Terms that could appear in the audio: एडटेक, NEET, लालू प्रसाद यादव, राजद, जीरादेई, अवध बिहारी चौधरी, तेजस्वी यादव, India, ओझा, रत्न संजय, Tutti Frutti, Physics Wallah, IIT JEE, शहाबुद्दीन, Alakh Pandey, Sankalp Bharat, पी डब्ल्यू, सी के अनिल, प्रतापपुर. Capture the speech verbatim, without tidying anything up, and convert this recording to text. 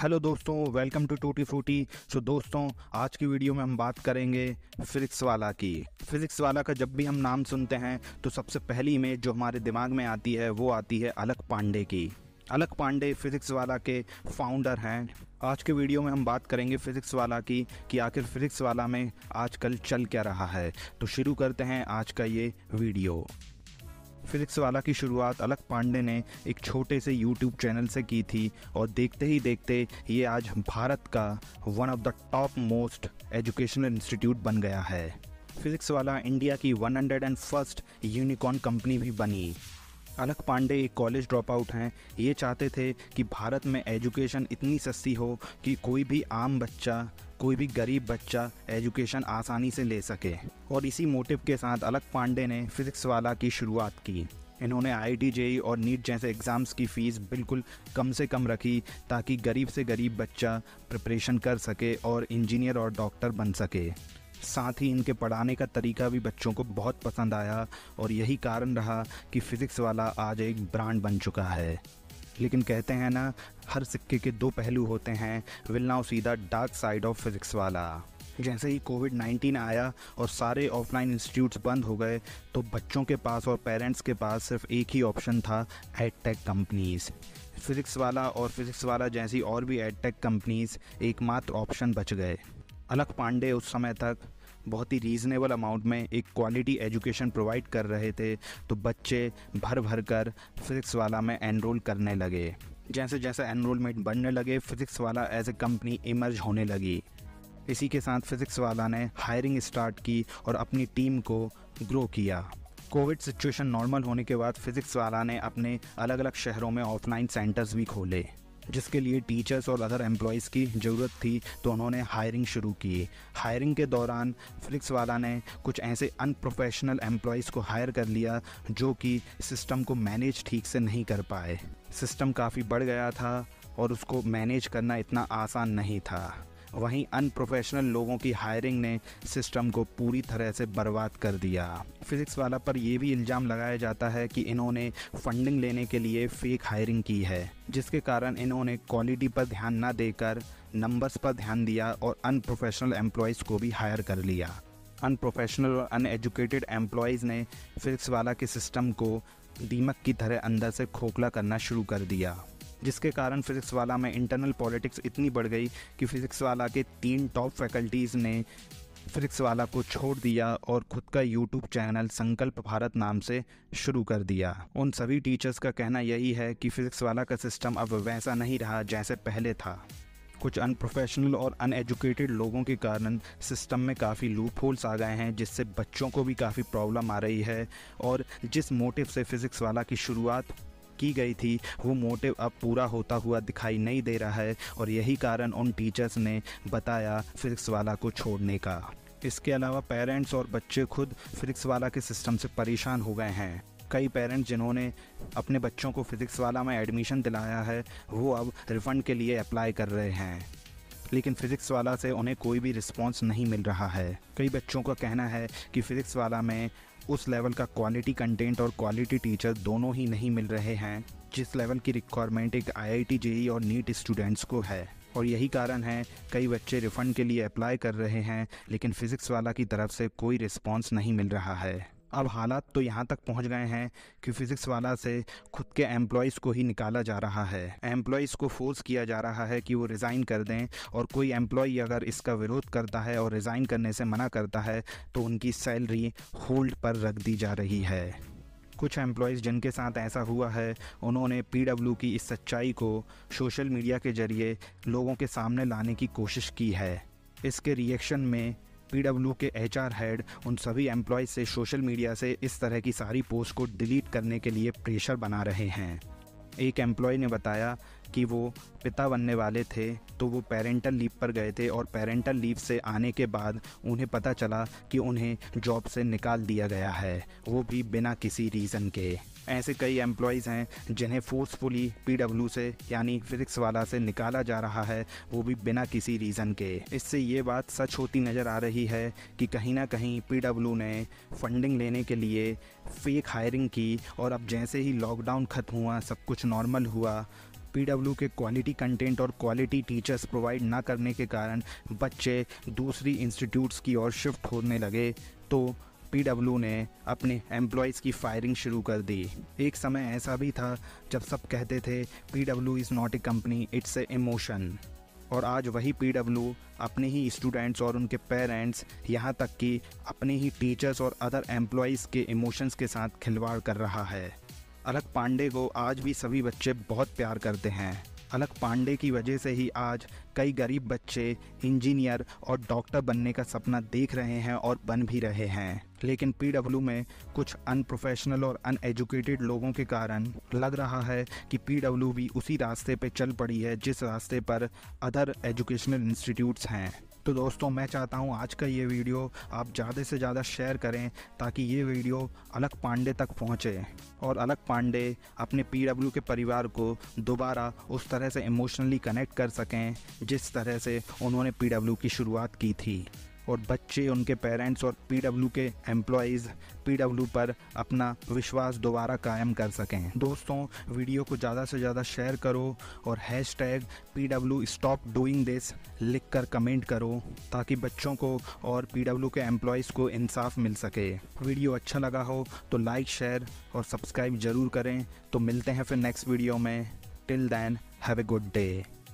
Hello दोस्तों, welcome to tutti frutti. So दोस्तों, आज की वीडियो में हम बात करेंगे फिजिक्स वाला की। फिजिक्स वाला का जब भी हम नाम सुनते हैं तो सबसे पहली इमेज जो हमारे दिमाग में आती है वो आती है अलख पांडे की। अलख पांडे फिजिक्स वाला के फाउंडर हैं। आज के वीडियो में हम बात करेंगे फिजिक्स वाला की कि आखिर फिजिक्स वाला में आजकल चल क्या रहा है। तो शुरू करते हैं आज का ये वीडियो। फिजिक्स वाला की शुरुआत अलख पांडे ने एक छोटे से यूट्यूब चैनल से की थी और देखते ही देखते ये आज भारत का one of the top most educational institute बन गया है। फिजिक्स वाला इंडिया की one hundred first unicorn company भी बनी। अलख पांडे एक कॉलेज ड्रॉप आउट हैं। ये चाहते थे कि भारत में एजुकेशन इतनी सस्ती हो कि कोई भी आम बच्चा, कोई भी गरीब बच्चा एजुकेशन आसानी से ले सके। और इसी मोटिव के साथ अलख पांडे ने फिजिक्स वाला की शुरुआत की। इन्होंने आई आई टी जे ई ई और नीट जैसे एग्ज़ाम्स की फ़ीस बिल्कुल कम से कम रखी ताकि गरीब से गरीब बच्चा प्रिपरेशन कर सके और इंजीनियर और डॉक्टर बन सके। साथ ही इनके पढ़ाने का तरीका भी बच्चों को बहुत पसंद आया और यही कारण रहा कि फिज़िक्स वाला आज एक ब्रांड बन चुका है। लेकिन कहते हैं ना, हर सिक्के के दो पहलू होते हैं। Will now see the dark side of physics Wallah. जैसे ही कोविड नाइन्टीन आया और सारे ऑफलाइन इंस्टीट्यूट्स बंद हो गए तो बच्चों के पास और पेरेंट्स के पास सिर्फ एक ही ऑप्शन था, एडटेक कंपनीज़। फिज़िक्स वाला और फिज़िक्स वाला जैसी और भी एडटेक कंपनीज़ एकमात्र ऑप्शन बच गए। अलख पांडे उस समय तक बहुत ही रीज़नेबल अमाउंट में एक क्वालिटी एजुकेशन प्रोवाइड कर रहे थे तो बच्चे भर भर कर फिज़िक्स वाला में एनरोल करने लगे। जैसे जैसे एनरोलमेंट बढ़ने लगे, फिज़िक्स वाला एज ए कंपनी इमर्ज होने लगी। इसी के साथ फिज़िक्स वाला ने हायरिंग स्टार्ट की और अपनी टीम को ग्रो किया। कोविड सिचुएशन नॉर्मल होने के बाद फिज़िक्स वाला ने अपने अलग अलग शहरों में ऑफलाइन सेंटर्स भी खोले, जिसके लिए टीचर्स और अदर एम्प्लॉयज़ की ज़रूरत थी तो उन्होंने हायरिंग शुरू की। हायरिंग के दौरान फिजिक्स वाला ने कुछ ऐसे अनप्रोफेशनल एम्प्लॉयज़ को हायर कर लिया जो कि सिस्टम को मैनेज ठीक से नहीं कर पाए। सिस्टम काफ़ी बढ़ गया था और उसको मैनेज करना इतना आसान नहीं था। वहीं अनप्रोफेशनल लोगों की हायरिंग ने सिस्टम को पूरी तरह से बर्बाद कर दिया। फिजिक्स वाला पर यह भी इल्ज़ाम लगाया जाता है कि इन्होंने फंडिंग लेने के लिए फेक हायरिंग की है, जिसके कारण इन्होंने क्वालिटी पर ध्यान न देकर नंबर्स पर ध्यान दिया और अनप्रोफेशनल एम्प्लॉयज़ को भी हायर कर लिया। अनप्रोफेशनल और अनएजुकेटेड एम्प्लॉयज़ ने फिजिक्स वाला के सिस्टम को दीमक की तरह अंदर से खोखला करना शुरू कर दिया, जिसके कारण फिज़िक्स वाला में इंटरनल पॉलिटिक्स इतनी बढ़ गई कि फिज़िक्स वाला के तीन टॉप फैकल्टीज़ ने फिज़िक्स वाला को छोड़ दिया और खुद का यूट्यूब चैनल संकल्प भारत नाम से शुरू कर दिया। उन सभी टीचर्स का कहना यही है कि फिज़िक्स वाला का सिस्टम अब वैसा नहीं रहा जैसे पहले था। कुछ अनप्रोफेशनल और अनएजुकेटेड लोगों के कारण सिस्टम में काफ़ी लूप होल्स आ गए हैं, जिससे बच्चों को भी काफ़ी प्रॉब्लम आ रही है। और जिस मोटिव से फिज़िक्स वाला की शुरुआत की गई थी वो मोटिव अब पूरा होता हुआ दिखाई नहीं दे रहा है और यही कारण उन टीचर्स ने बताया फिजिक्स वाला को छोड़ने का। इसके अलावा पेरेंट्स और बच्चे खुद फिजिक्स वाला के सिस्टम से परेशान हो गए हैं। कई पेरेंट्स जिन्होंने अपने बच्चों को फिजिक्स वाला में एडमिशन दिलाया है वो अब रिफ़ंड के लिए अप्लाई कर रहे हैं, लेकिन फिज़िक्स वाला से उन्हें कोई भी रिस्पॉन्स नहीं मिल रहा है। कई बच्चों का कहना है कि फिज़िक्स वाला में उस लेवल का क्वालिटी कंटेंट और क्वालिटी टीचर दोनों ही नहीं मिल रहे हैं जिस लेवल की रिक्वायरमेंट एक आई आई टी जे ई ई और नीट स्टूडेंट्स को है। और यही कारण है कई बच्चे रिफ़ंड के लिए अप्लाई कर रहे हैं, लेकिन फिज़िक्स वाला की तरफ से कोई रिस्पॉन्स नहीं मिल रहा है। अब हालात तो यहाँ तक पहुँच गए हैं कि फिज़िक्स वाला से खुद के एम्प्लॉयज़ को ही निकाला जा रहा है। एम्प्लॉयज़ को फोर्स किया जा रहा है कि वो रिज़ाइन कर दें और कोई एम्प्लॉय अगर इसका विरोध करता है और रिज़ाइन करने से मना करता है तो उनकी सैलरी होल्ड पर रख दी जा रही है। कुछ एम्प्लॉयज़ जिनके साथ ऐसा हुआ है उन्होंने पी डब्ल्यू की इस सच्चाई को सोशल मीडिया के ज़रिए लोगों के सामने लाने की कोशिश की है। इसके रिएक्शन में पी डब्ल्यू के एच आर हेड उन सभी एम्प्लॉयज़ से सोशल मीडिया से इस तरह की सारी पोस्ट को डिलीट करने के लिए प्रेशर बना रहे हैं। एक एम्प्लॉय ने बताया कि वो पिता बनने वाले थे तो वो पेरेंटल लीव पर गए थे और पेरेंटल लीव से आने के बाद उन्हें पता चला कि उन्हें जॉब से निकाल दिया गया है, वो भी बिना किसी रीज़न के। ऐसे कई एम्प्लॉयज़ हैं जिन्हें फोर्सफुली पी डब्ल्यू से यानी फिजिक्स वाला से निकाला जा रहा है, वो भी बिना किसी रीज़न के। इससे ये बात सच होती नज़र आ रही है कि कहीं ना कहीं पी डब्ल्यू ने फंडिंग लेने के लिए फ़ेक हायरिंग की और अब जैसे ही लॉकडाउन ख़त्म हुआ, सब कुछ नॉर्मल हुआ, पीडब्ल्यू के क्वालिटी कंटेंट और क्वालिटी टीचर्स प्रोवाइड ना करने के कारण बच्चे दूसरी इंस्टीट्यूट्स की ओर शिफ्ट होने लगे, तो पीडब्ल्यू ने अपने एम्प्लॉयज़ की फायरिंग शुरू कर दी। एक समय ऐसा भी था जब सब कहते थे PW is not a company, it's a emotion, और आज वही पीडब्ल्यू अपने ही स्टूडेंट्स और उनके पेरेंट्स, यहाँ तक कि अपने ही टीचर्स और अदर एम्प्लॉयज़ के इमोशंस के साथ खिलवाड़ कर रहा है। अलख पांडे को आज भी सभी बच्चे बहुत प्यार करते हैं। अलख पांडे की वजह से ही आज कई गरीब बच्चे इंजीनियर और डॉक्टर बनने का सपना देख रहे हैं और बन भी रहे हैं, लेकिन पीडब्ल्यू में कुछ अनप्रोफेशनल और अनएजुकेटेड लोगों के कारण लग रहा है कि पीडब्ल्यू भी उसी रास्ते पे चल पड़ी है जिस रास्ते पर अदर एजुकेशनल इंस्टीट्यूट्स हैं। तो दोस्तों, मैं चाहता हूं आज का ये वीडियो आप ज़्यादा से ज़्यादा शेयर करें ताकि ये वीडियो अलख पांडे तक पहुंचे और अलख पांडे अपने पीडब्ल्यू के परिवार को दोबारा उस तरह से इमोशनली कनेक्ट कर सकें जिस तरह से उन्होंने पीडब्ल्यू की शुरुआत की थी, और बच्चे, उनके पेरेंट्स और पीडब्ल्यू के एम्प्लॉयज़ पीडब्ल्यू पर अपना विश्वास दोबारा कायम कर सकें। दोस्तों, वीडियो को ज़्यादा से ज़्यादा शेयर करो और hashtag PW stop doing this लिख कर कमेंट करो ताकि बच्चों को और पीडब्ल्यू के एम्प्लॉयज़ को इंसाफ मिल सके। वीडियो अच्छा लगा हो तो लाइक, शेयर और सब्सक्राइब ज़रूर करें। तो मिलते हैं फिर नेक्स्ट वीडियो में। Till then have a good day.